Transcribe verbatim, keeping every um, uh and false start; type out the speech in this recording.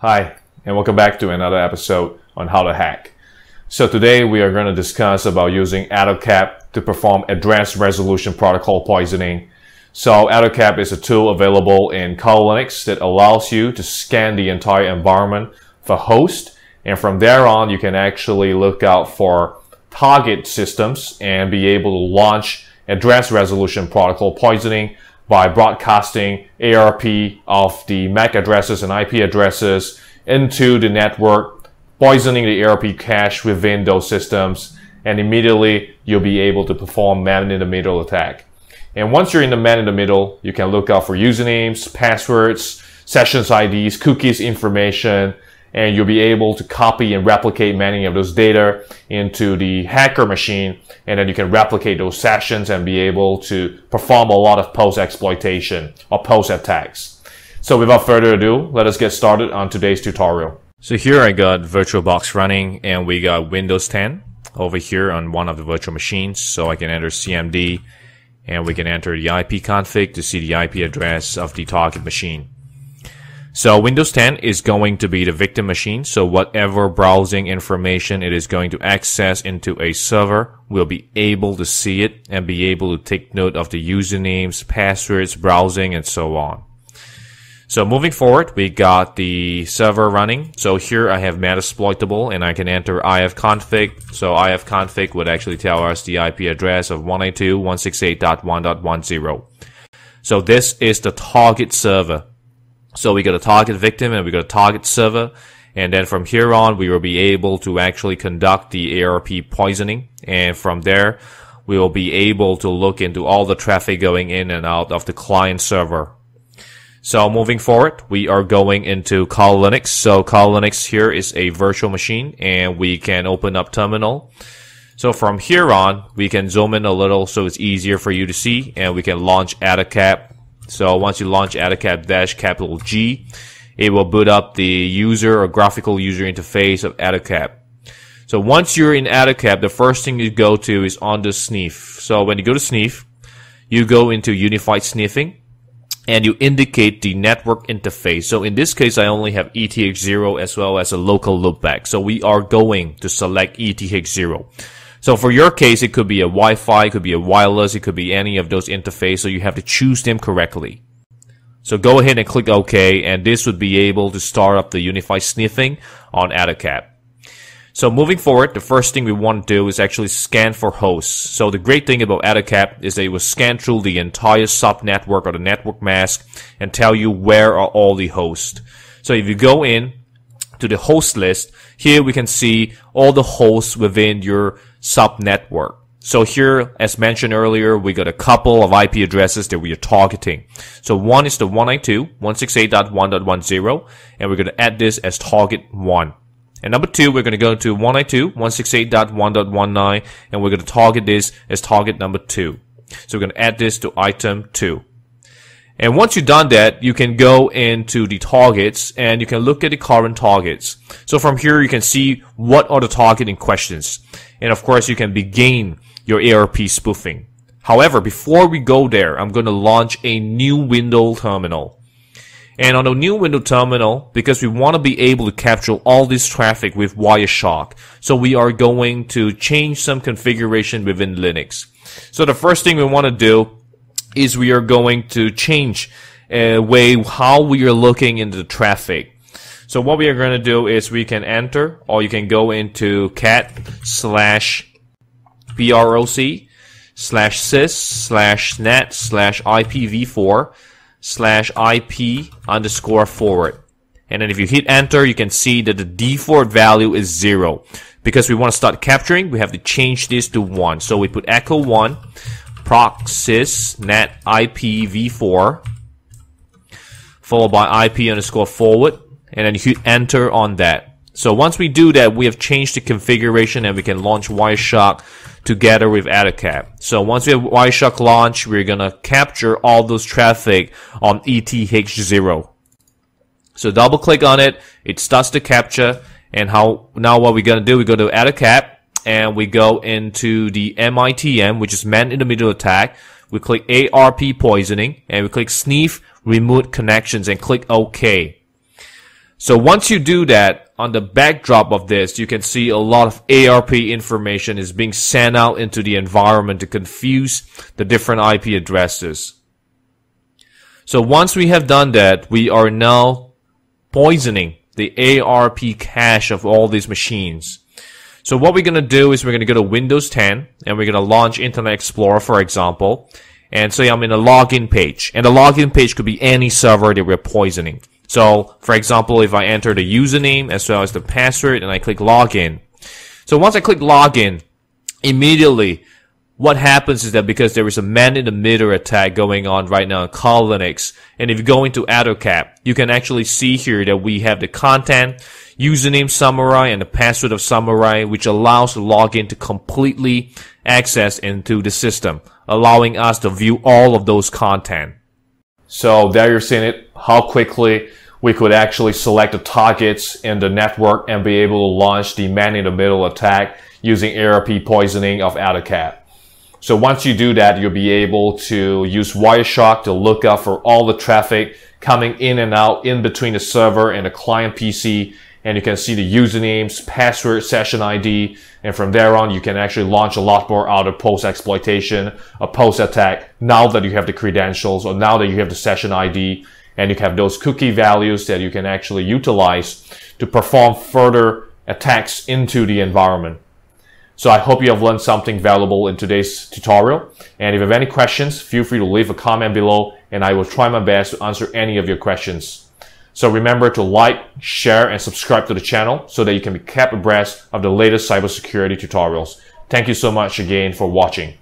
Hi, and welcome back to another episode on How to Hack. So today we are going to discuss about using Ettercap to perform address resolution protocol poisoning. So Ettercap is a tool available in Kali Linux that allows you to scan the entire environment for host, and from there on you can actually look out for target systems and be able to launch address resolution protocol poisoning by broadcasting A R P of the M A C addresses and I P addresses into the network, poisoning the A R P cache within those systems, and immediately you'll be able to perform man-in-the-middle attack. And once you're in the man-in-the-middle, you can look out for usernames, passwords, sessions I Ds, cookies information, and you'll be able to copy and replicate many of those data into the hacker machine, and then you can replicate those sessions and be able to perform a lot of post-exploitation or post-attacks. So without further ado, let us get started on today's tutorial. So here I got VirtualBox running, and we got Windows ten over here on one of the virtual machines, so I can enter C M D, and we can enter the I P config to see the I P address of the target machine. So Windows ten is going to be the victim machine, so whatever browsing information it is going to access into a server will be able to see it and be able to take note of the usernames, passwords, browsing, and so on. So moving forward, we got the server running. So here I have Metasploitable, and I can enter ifconfig. So ifconfig would actually tell us the I P address of one eighty-two dot one sixty-eight dot one dot ten. So this is the target server. So we got a target victim and we got a target server, and then from here on we will be able to actually conduct the A R P poisoning, and from there we will be able to look into all the traffic going in and out of the client server. So moving forward, we are going into Kali Linux. So Kali Linux here is a virtual machine, and we can open up terminal. So from here on we can zoom in a little so it's easier for you to see, and we can launch Ettercap. So once you launch Ettercap dash capital G, it will boot up the user or graphical user interface of Ettercap. So once you're in Ettercap, the first thing you go to is on the sniff. So when you go to sniff, you go into unified sniffing, and you indicate the network interface. So in this case, I only have E T H zero as well as a local loopback. So we are going to select E T H zero. So for your case, it could be a Wi-Fi, it could be a wireless, it could be any of those interfaces, so you have to choose them correctly. So go ahead and click OK, and this would be able to start up the unified sniffing on Ettercap. So moving forward, the first thing we want to do is actually scan for hosts. So the great thing about Ettercap is that it will scan through the entire subnetwork or the network mask and tell you where are all the hosts. So if you go in to the host list, here we can see all the hosts within your subnetwork. So here, as mentioned earlier, we got a couple of I P addresses that we are targeting. So one is the one ninety-two dot one sixty-eight dot one dot ten, and we're going to add this as target one. And number two, we're going to go to one ninety-two dot one sixty-eight dot one dot nineteen, and we're going to target this as target number two. So we're going to add this to item two. And once you've done that, you can go into the targets and you can look at the current targets. So from here, you can see what are the targeting questions. And of course, you can begin your A R P spoofing. However, before we go there, I'm going to launch a new window terminal. And on the new window terminal, because we want to be able to capture all this traffic with Wireshark, so we are going to change some configuration within Linux. So the first thing we want to do is we are going to change a way how we are looking into the traffic. So what we are going to do is we can enter, or you can go into cat slash proc slash sys slash net slash I P v four slash I P underscore forward. And then if you hit enter, you can see that the default value is zero. Because we want to start capturing, we have to change this to one. So we put echo one. Proc sys net I P v four followed by I P underscore forward, and then you hit enter on that. So once we do that, we have changed the configuration and we can launch Wireshark together with Ettercap. So once we have Wireshark launch, we're gonna capture all those traffic on E T H zero. So double click on it, it starts to capture, and how now what we're gonna do, we go to Ettercap, and we go into the M I T M, which is man-in-the-middle attack. We click A R P poisoning, and we click sniff, remote connections, and click OK. So once you do that, on the backdrop of this, you can see a lot of A R P information is being sent out into the environment to confuse the different I P addresses. So once we have done that, we are now poisoning the A R P cache of all these machines. So what we're going to do is we're going to go to Windows ten, and we're going to launch Internet Explorer, for example, and say I'm in a login page. And the login page could be any server that we're poisoning. So, for example, if I enter the username as well as the password and I click login. So once I click login, immediately what happens is that because there is a man-in-the-middle attack going on right now in Kali Linux, and if you go into Ettercap, you can actually see here that we have the content, username summary, and the password of summary, which allows the login to completely access into the system, allowing us to view all of those content. So there you're seeing it, how quickly we could actually select the targets in the network and be able to launch the man-in-the-middle attack using A R P poisoning of Ettercap. So once you do that, you'll be able to use Wireshark to look up for all the traffic coming in and out in between the server and the client P C, and you can see the usernames, password, session I D, and from there on you can actually launch a lot more out of post-exploitation, a post-attack, now that you have the credentials or now that you have the session I D, and you have those cookie values that you can actually utilize to perform further attacks into the environment. So I hope you have learned something valuable in today's tutorial, and if you have any questions, feel free to leave a comment below and I will try my best to answer any of your questions. So remember to like, share, and subscribe to the channel so that you can be kept abreast of the latest cybersecurity tutorials. Thank you so much again for watching.